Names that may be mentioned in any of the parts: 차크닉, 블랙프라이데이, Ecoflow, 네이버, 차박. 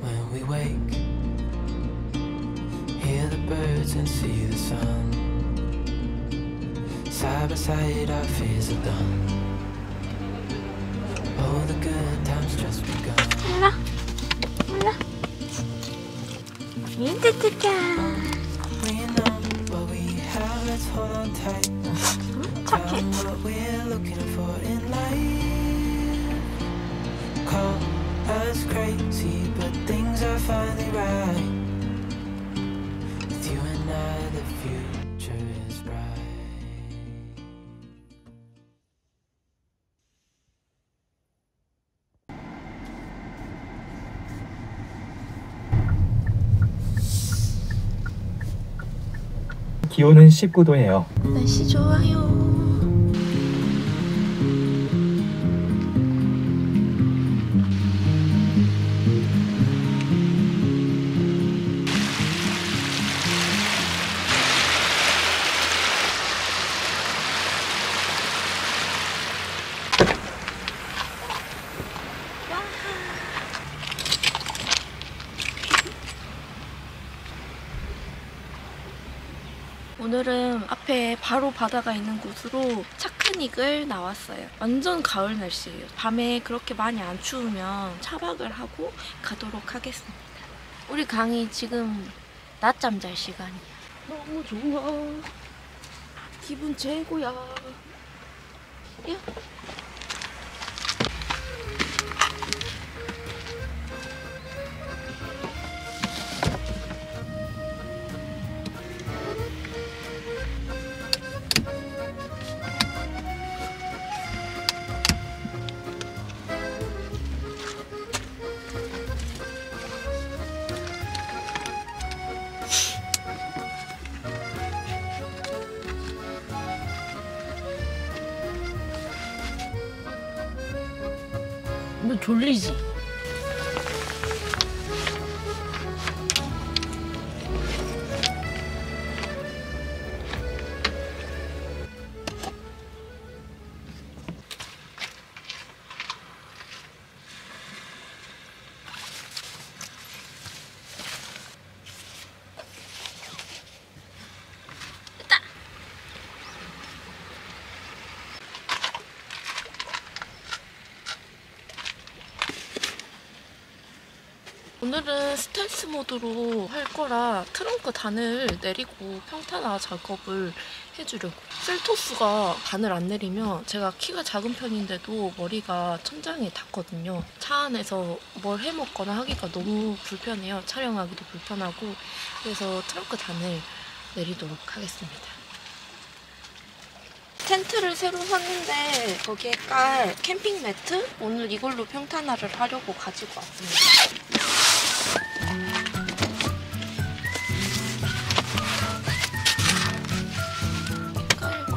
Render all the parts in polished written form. When we wake, hear the birds and see the sun. Side by side, our fears are done. All the good times just begun. Hello, hello. 민트 특가. We know what we have. Let's hold on tight. Find what we're looking for in life. Call us crazy, but things are finally right. With you and I, the future is bright. 기온은 19도예요. 날씨 좋아요. 오늘은 앞에 바로 바다가 있는 곳으로 차크닉을 나왔어요. 완전 가을 날씨예요. 밤에 그렇게 많이 안 추우면 차박을 하고 가도록 하겠습니다. 우리 강이 지금 낮잠 잘 시간이야. 너무 좋아. 기분 최고야. 야. 너 졸리지? 오늘은 스텔스 모드로 할 거라 트렁크 단을 내리고 평탄화 작업을 해주려고. 셀토스가 단을 안 내리면 제가 키가 작은 편인데도 머리가 천장에 닿거든요. 차 안에서 뭘 해먹거나 하기가 너무 불편해요. 촬영하기도 불편하고. 그래서 트렁크 단을 내리도록 하겠습니다. 텐트를 새로 샀는데 거기에 깔 캠핑 매트? 오늘 이걸로 평탄화를 하려고 가지고 왔습니다. 깔고.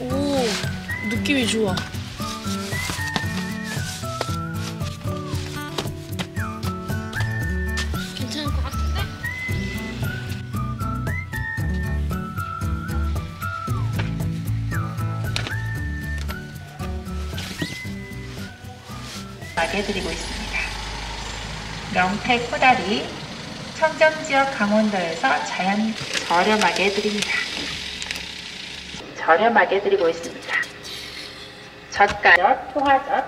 오, 느낌이 좋아. 드리고 있습니다. 명태 코다리 청정지역 강원도에서 자연 저렴하게 드립니다. 저렴하게 드리고 있습니다. 젓가락, 포화젓,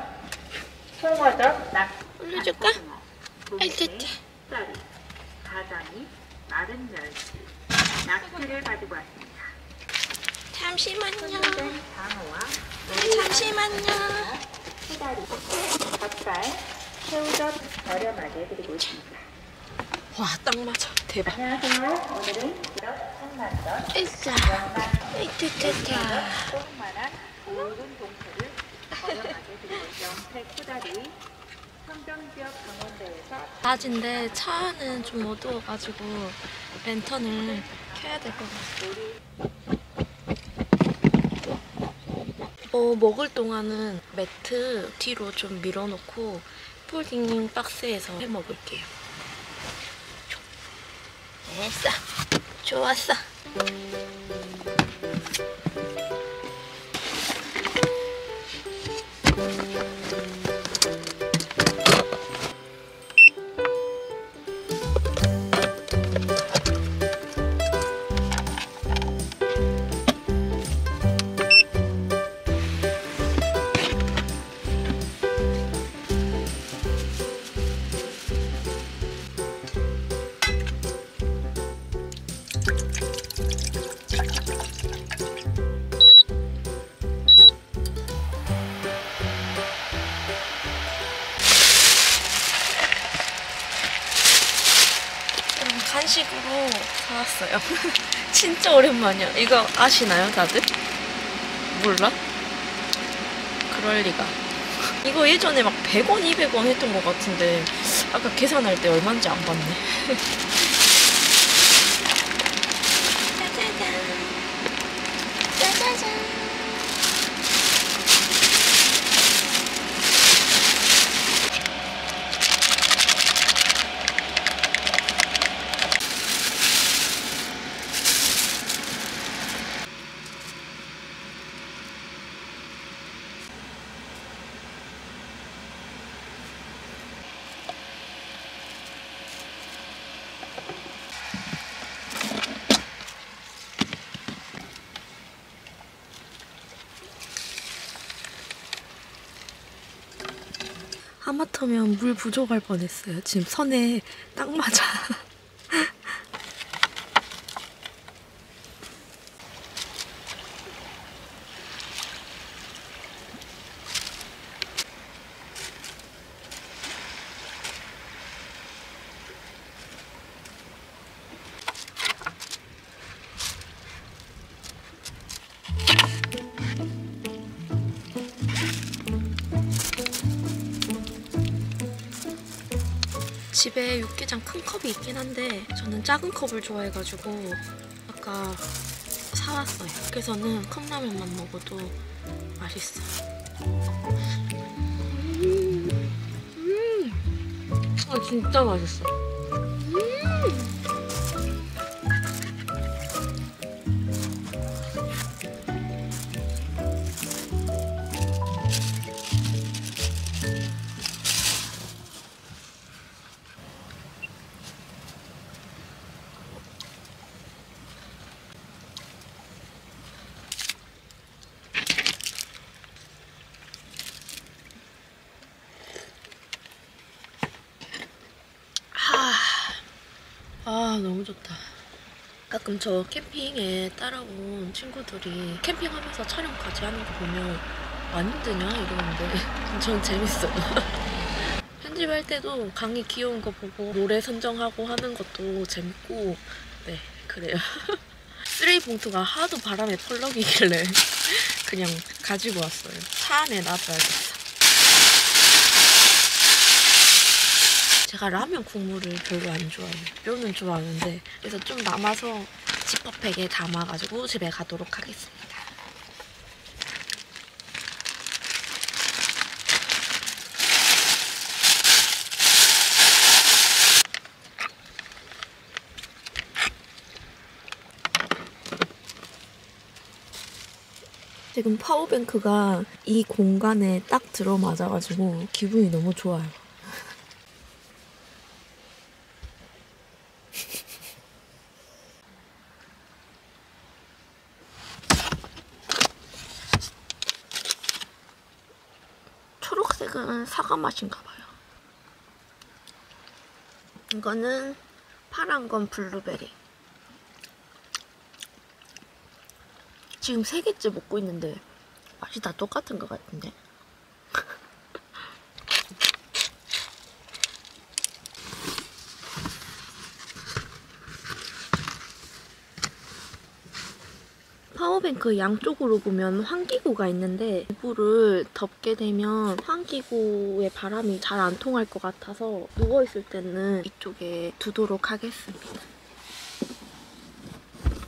송어젓, 낙. 올려줄까? 알겠지. 가장이 마른 멸치, 낙지를 가지고 왔습니다. 잠시만요. 잠시만요. 닭발, 새우젓 저렴하게 드리고 있습니다. 와, 딱 맞아. 대박. 안녕하세요. 오늘은 참맛젓, 이따 조그만한 모든 동태를 저렴하게 드리고 있죠. 코다리 청정지역 강원도에서 낮인데 차 안은 좀 어두워가지고 랜턴을 켜야 될 것 같아요. 먹을 동안은 매트 뒤로 좀 밀어놓고 폴딩 박스에서 해 먹을게요. 됐어. 좋았어. 간식으로 사왔어요. 진짜 오랜만이야. 이거 아시나요 다들? 몰라? 그럴리가. 이거 예전에 막 100원, 200원 했던 것 같은데 아까 계산할 때 얼마인지 안 봤네. 짜자잔 짜자잔. 하마터면 물 부족할 뻔했어요. 지금 선에 딱 맞아. 집에 육개장 큰 컵이 있긴 한데 저는 작은 컵을 좋아해가지고 아까 사왔어요. 밖에서는 컵라면만 먹어도 맛있어요. 아 진짜 맛있어. 아 너무 좋다. 가끔 저 캠핑에 따라온 친구들이 캠핑하면서 촬영까지 하는 거 보면 안 힘드냐 이러는데 전 재밌어요. 편집할 때도 강의 귀여운 거 보고 노래 선정하고 하는 것도 재밌고 네 그래요. 쓰레기 봉투가 하도 바람에 펄럭이길래 그냥 가지고 왔어요. 차 안에 놔둬야겠어. 제가 라면 국물을 별로 안 좋아해요. 뼈는 좋아하는데 그래서 좀 남아서 지퍼백에 담아가지고 집에 가도록 하겠습니다. 지금 파워뱅크가 이 공간에 딱 들어맞아가지고 기분이 너무 좋아요. 초록색은 사과 맛인가 봐요. 이거는 파란 건 블루베리. 지금 3개째 먹고 있는데 맛이 다 똑같은 것 같은데. 파워뱅크 양쪽으로 보면 환기구가 있는데 이불을 덮게 되면 환기구에 바람이 잘 안 통할 것 같아서 누워있을 때는 이쪽에 두도록 하겠습니다.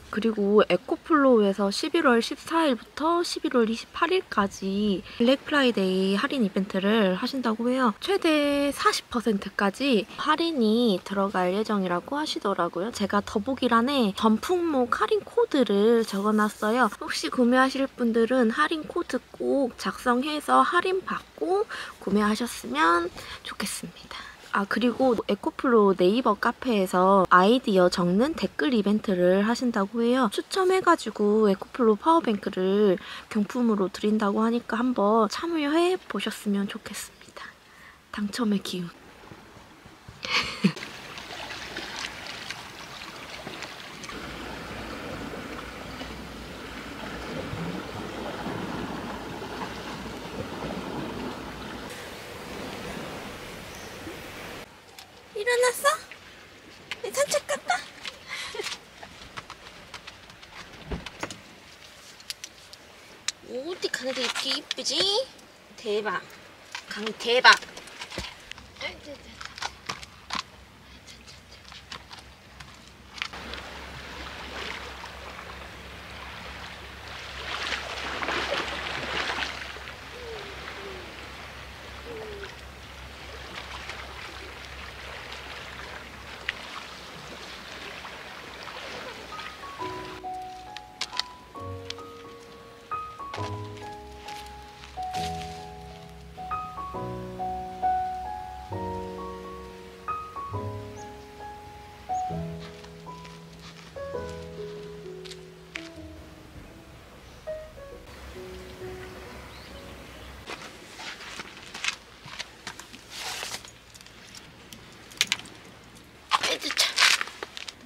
그리고 에코플로우에서 11월 14일부터 11월 28일까지 블랙프라이데이 할인 이벤트를 하신다고 해요. 최대 40%까지 할인이 들어갈 예정이라고 하시더라고요. 제가 더보기란에 전품목 할인 코드를 적어놨어요. 혹시 구매하실 분들은 할인 코드 꼭 작성해서 할인 받고 구매하셨으면 좋겠습니다. 아 그리고 에코플로우 네이버 카페에서 아이디어 적는 댓글 이벤트를 하신다고 해요. 추첨해가지고 에코플로우 파워뱅크를 경품으로 드린다고 하니까 한번 참여해 보셨으면 좋겠습니다. 당첨의 기운. 일어났어? 산책 갔다. 어디 가는데 이렇게 이쁘지? 대박. 강 대박.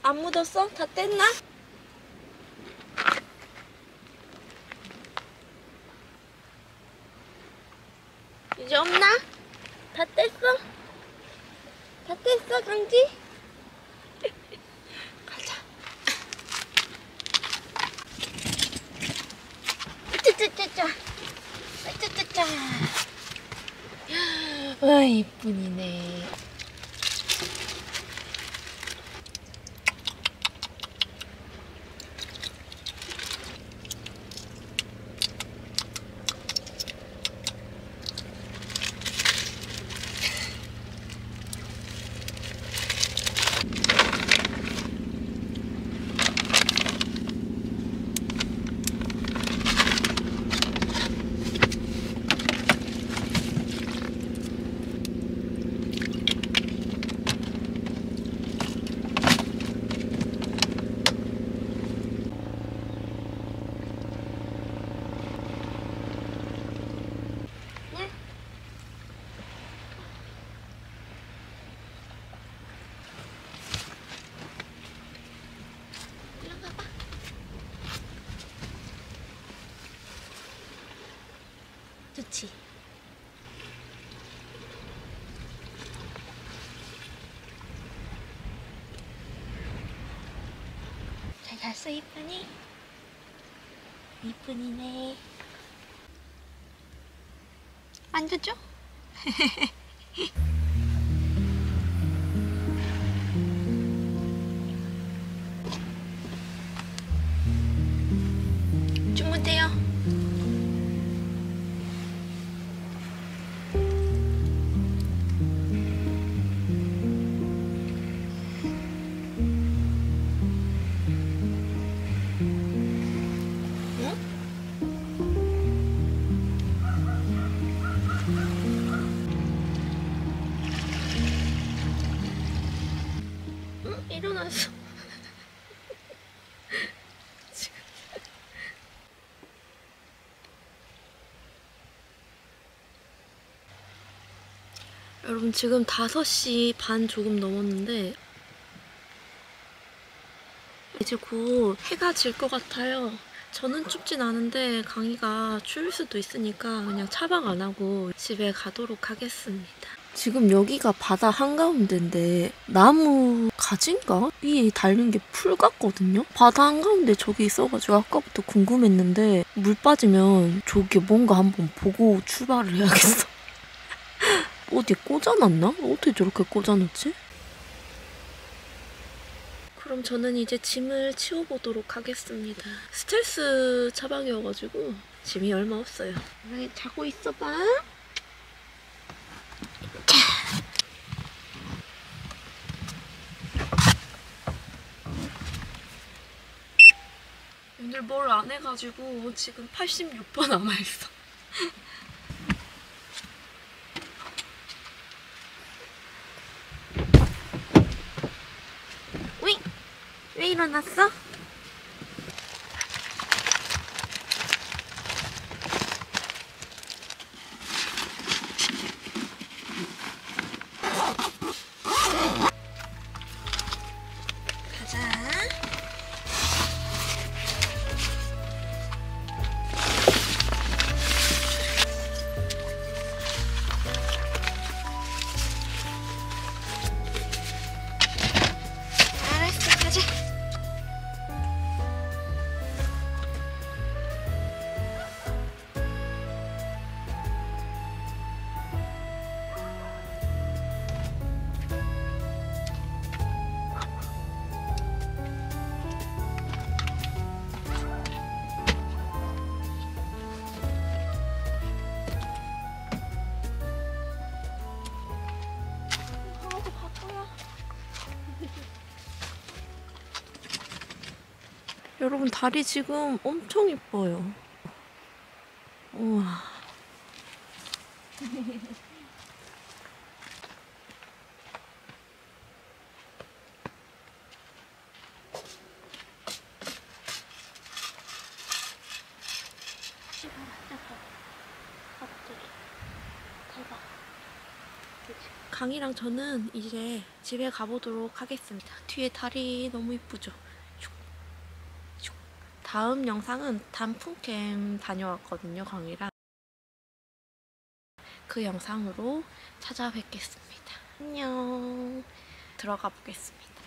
안 묻었어? 다 뗐나? 이제 없나? 다 뗐어? 다 뗐어, 강지? 가자. 짜짜짜짜. 짜짜짜짜. 와, 이쁜이네. 좋지. 잘 잤어, 이쁜이? 이쁜이네. 안 좋죠? 주무세요. 일어났어. 여러분 지금 5시 반 조금 넘었는데 이제 곧 해가 질 것 같아요. 저는 춥진 않은데 강이가 추울 수도 있으니까 그냥 차박 안 하고 집에 가도록 하겠습니다. 지금 여기가 바다 한가운데인데 나무 가지인가? 위에 달린 게 풀 같거든요? 바다 한가운데 저기 있어가지고 아까부터 궁금했는데 물 빠지면 저게 뭔가 한번 보고 출발을 해야겠어. 어디에 꽂아놨나? 어떻게 저렇게 꽂아놨지? 그럼 저는 이제 짐을 치워보도록 하겠습니다. 스텔스 차박이어가지고 짐이 얼마 없어요. 자고 있어봐. 오늘 뭘 안 해가지고 지금 86번 남아있어. 왜? 왜 일어났어? 여러분 달이 지금 엄청 이뻐요. 우와. 강이랑 저는 이제 집에 가보도록 하겠습니다. 뒤에 달이 너무 이쁘죠? 다음 영상은 단풍캠 다녀왔거든요, 강이랑. 그 영상으로 찾아뵙겠습니다. 안녕. 들어가 보겠습니다.